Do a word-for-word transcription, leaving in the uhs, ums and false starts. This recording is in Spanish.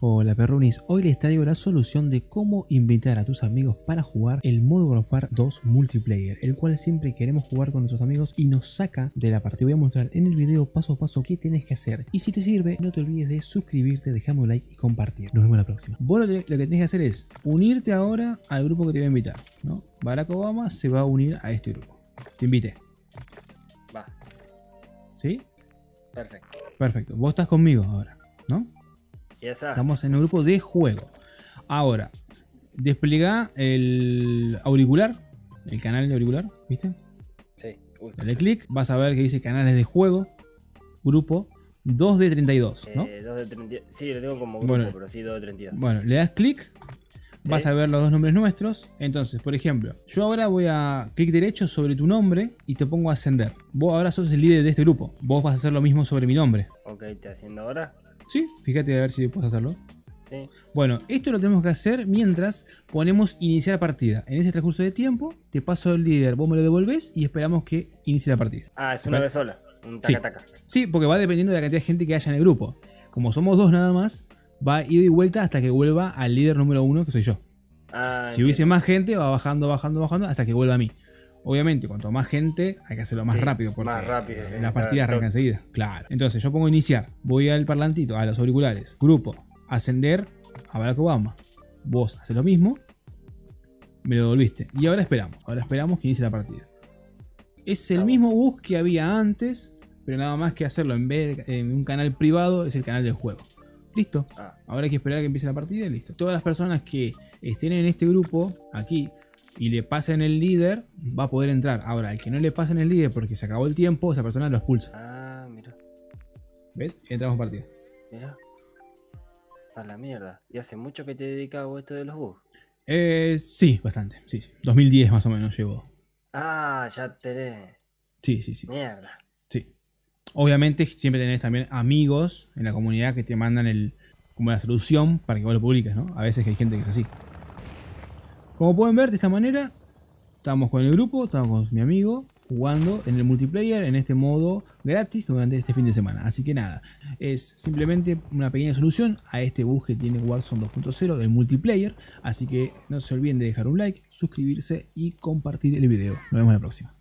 Hola perrunis, hoy les traigo la solución de cómo invitar a tus amigos para jugar el Modern Warfare dos multiplayer, el cual siempre queremos jugar con nuestros amigos y nos saca de la partida. Voy a mostrar en el video paso a paso qué tienes que hacer, y si te sirve no te olvides de suscribirte, dejarme un like y compartir. Nos vemos la próxima. Vos lo que, lo que tenés que hacer es unirte ahora al grupo que te voy a invitar, ¿no? Barack Obama se va a unir a este grupo. Te invité. Va. ¿Sí? Perfecto. Perfecto, vos estás conmigo ahora, ¿no? Estamos en un grupo de juego. Ahora, despliega el auricular, el canal de auricular, ¿viste? Sí. Uy. Dale clic, vas a ver que dice canales de juego, grupo dos de treinta y dos, ¿no? Eh, dos de treinta... Sí, lo tengo como grupo, bueno, pero sí dos de treinta y dos. Bueno, le das clic, vas ¿Sí? a ver los dos nombres nuestros. Entonces, por ejemplo, yo ahora voy a clic derecho sobre tu nombre y te pongo a ascender. Vos ahora sos el líder de este grupo. Vos vas a hacer lo mismo sobre mi nombre. Ok, te asciendo ahora. Sí, fíjate a ver si puedes hacerlo. Sí. Bueno, esto lo tenemos que hacer mientras ponemos iniciar partida. En ese transcurso de tiempo, te paso el líder, vos me lo devolvés y esperamos que inicie la partida. Ah, es una vez sola, un taca-taca. Sí. Sí, porque va dependiendo de la cantidad de gente que haya en el grupo. Como somos dos nada más, va ida y vuelta hasta que vuelva al líder número uno, que soy yo. Ah, si entiendo. Hubiese más gente, va bajando, bajando, bajando hasta que vuelva a mí. Obviamente, cuanto más gente, hay que hacerlo más sí, rápido porque más rápido, sí, las partidas arrancan enseguida. Claro. Entonces, yo pongo iniciar. Voy al parlantito, a los auriculares. Grupo, ascender a Barack Obama. Vos haces lo mismo. Me lo devolviste. Y ahora esperamos. Ahora esperamos que inicie la partida. Es el mismo bus que había antes, pero nada más que hacerlo en vez de en un canal privado, es el canal del juego. Listo. Ahora hay que esperar a que empiece la partida y listo. Todas las personas que estén en este grupo, aquí, y le pasen el líder, va a poder entrar. Ahora, el que no le pasen el líder porque se acabó el tiempo, esa persona lo expulsa. Ah, mira. ¿Ves? Entramos partida. Mira. A la mierda. ¿Y hace mucho que te dedicas a esto de los bugs? Eh, sí, bastante. Sí, sí. dos mil diez más o menos llevo. Ah, ya tenés. Sí, sí, sí. Mierda. Sí. Obviamente siempre tenés también amigos en la comunidad que te mandan el como la solución para que vos lo publiques, ¿no? A veces hay gente que es así. Como pueden ver, de esta manera, estamos con el grupo, estamos con mi amigo, jugando en el multiplayer, en este modo gratis durante este fin de semana. Así que nada, es simplemente una pequeña solución a este bug que tiene Warzone dos punto cero del multiplayer. Así que no se olviden de dejar un like, suscribirse y compartir el video. Nos vemos en la próxima.